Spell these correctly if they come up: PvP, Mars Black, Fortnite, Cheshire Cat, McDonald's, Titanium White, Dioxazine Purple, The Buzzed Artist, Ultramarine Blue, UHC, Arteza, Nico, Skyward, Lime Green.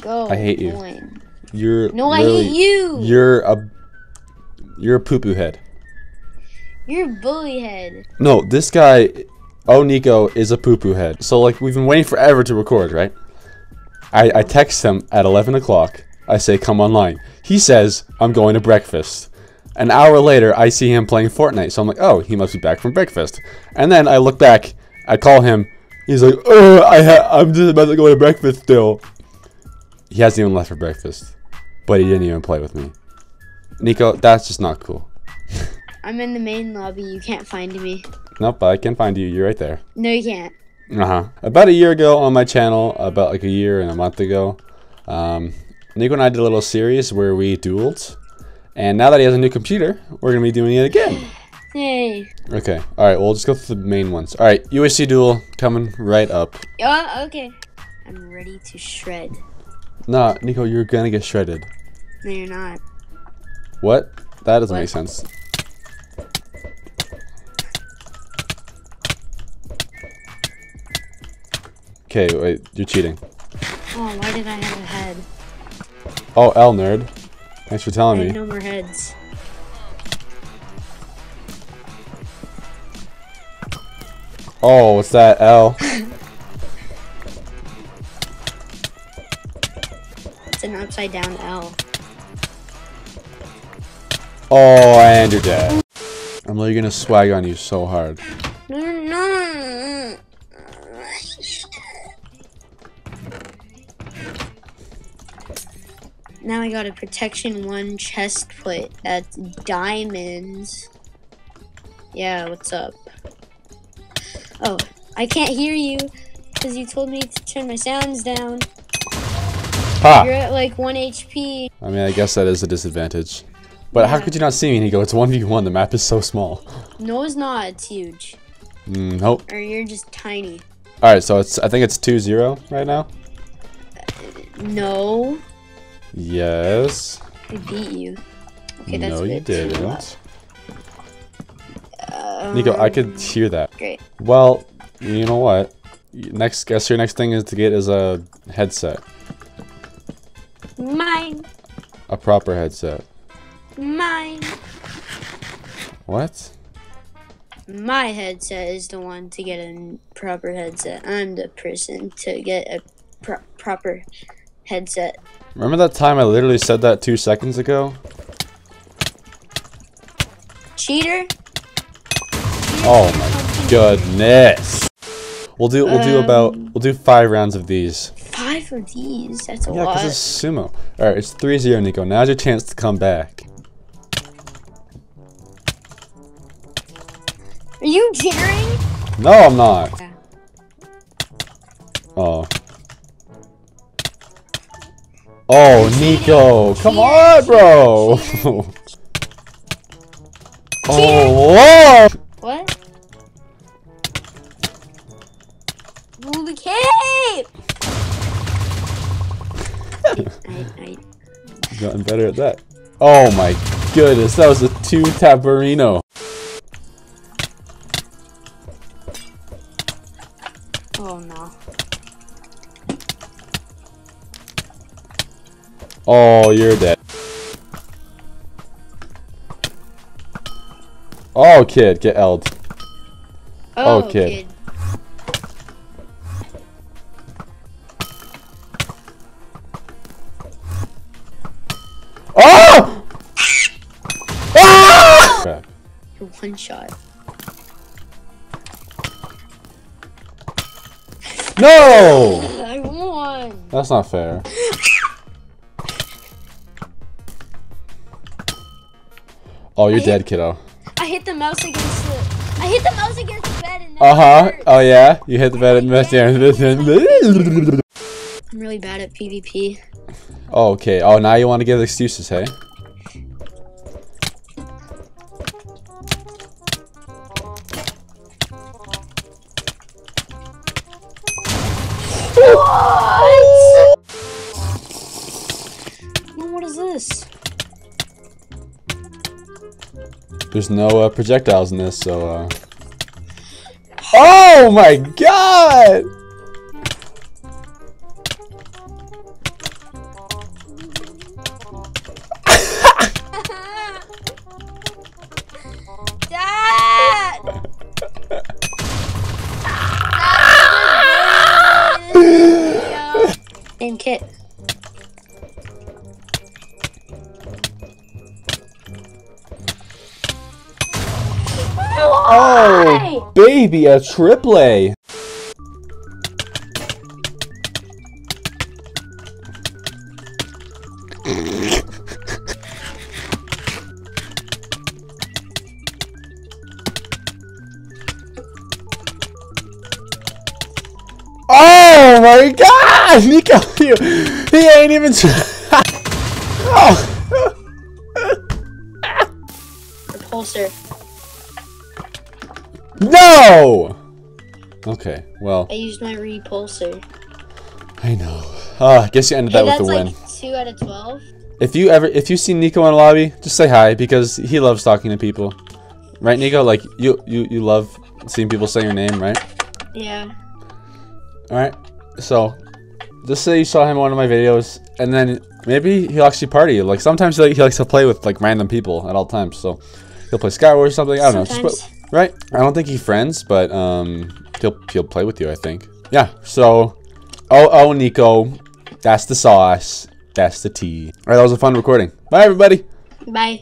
Go. I hate you. One. You're no, really, I hate you. You're a poo-poo head. You're a bully head. No, this guy, oh Nico, is a poo-poo head. So like we've been waiting forever to record, right? I text him at 11 o'clock. I say come online. He says I'm going to breakfast. An hour later, I see him playing Fortnite, so I'm like, oh, he must be back from breakfast. And then I look back, I call him, he's like, oh, I'm just about to go to breakfast still. He hasn't even left for breakfast, but he didn't even play with me. Nico, that's just not cool. I'm in the main lobby, you can't find me. Nope, I can find you, you're right there. No, you can't. Uh-huh. About a year ago on my channel, about like a year and a month ago, Nico and I did a little series where we dueled. And now that he has a new computer, we're going to be doing it again. Yay. Okay. All right. We'll just go through the main ones. All right. UHC duel coming right up. Oh, okay. I'm ready to shred. Nah, Nico, you're going to get shredded. No, you're not. What? That doesn't make sense. Okay, wait. You're cheating. Oh, why did I have a head? Oh, L nerd. Thanks for telling me. No more heads. Oh, what's that, L? It's an upside down L. Oh, and you're dead. I'm literally gonna swag on you so hard. No, no. Now I got a protection 1 chest plate. That's diamonds. Yeah, what's up? Oh, I can't hear you because you told me to turn my sounds down. Ah. You're at like 1 HP. I mean, I guess that is a disadvantage. But yeah. How could you not see me, Nico? It's 1v1. The map is so small. No, it's not. It's huge. Nope. Or you're just tiny. All right, so it's. I think it's 2-0 right now. No. Yes. I beat you. Okay, that's good. No, you didn't. Nico, I could hear that. Great. Well, you know what? Next, guess your next thing is to get is a headset. Mine. A proper headset. Mine. What? My headset is the one to get a proper headset. I'm the person to get a proper headset. Remember that time I literally said that 2 seconds ago? Cheater? Oh my goodness. We'll do 5 rounds of these. 5 of these? That's a lot. Yeah, because it's sumo. Alright, it's 3-0, Nico. Now's your chance to come back. Are you jittering? No, I'm not. Yeah. Oh. Oh, Nico, come on, bro! Oh, whoa! What? Move the cape! I've gotten better at that. Oh my goodness, that was a 2 tabarino. Oh no. Oh, you're dead. Oh, kid, get L'd. Oh, kid. Oh! Ah! You're one shot. No! I won. That's not fair. Oh, you're dead, kiddo. I hit the mouse against the. I hit the mouse against the bed and. Uh huh. Oh yeah, you hit the bed and messed down. I'm really bad at PvP. Oh, okay. Oh, now you want to give excuses, hey? What? No, what is this? There's no projectiles in this, so oh my god! and kit. Oh, baby, a triple-A. Oh my God, Nico, he ain't even oh. Repulsor. No! Okay, well. I used my repulsor. I know. I guess you ended that with the win. That's like 2 out of 12. If you see Nico in a lobby, just say hi because he loves talking to people, right, Nico? Like you love seeing people say your name, right? Yeah. All right. So, just say you saw him in one of my videos, and then maybe he'll actually party. Like sometimes he likes to play with like random people at all times. So he'll play Skyward or something. I don't know. Just right? I don't think he's friends, but he'll play with you, I think. Yeah, so oh Nico. That's the sauce. That's the tea. Alright, that was a fun recording. Bye everybody. Bye.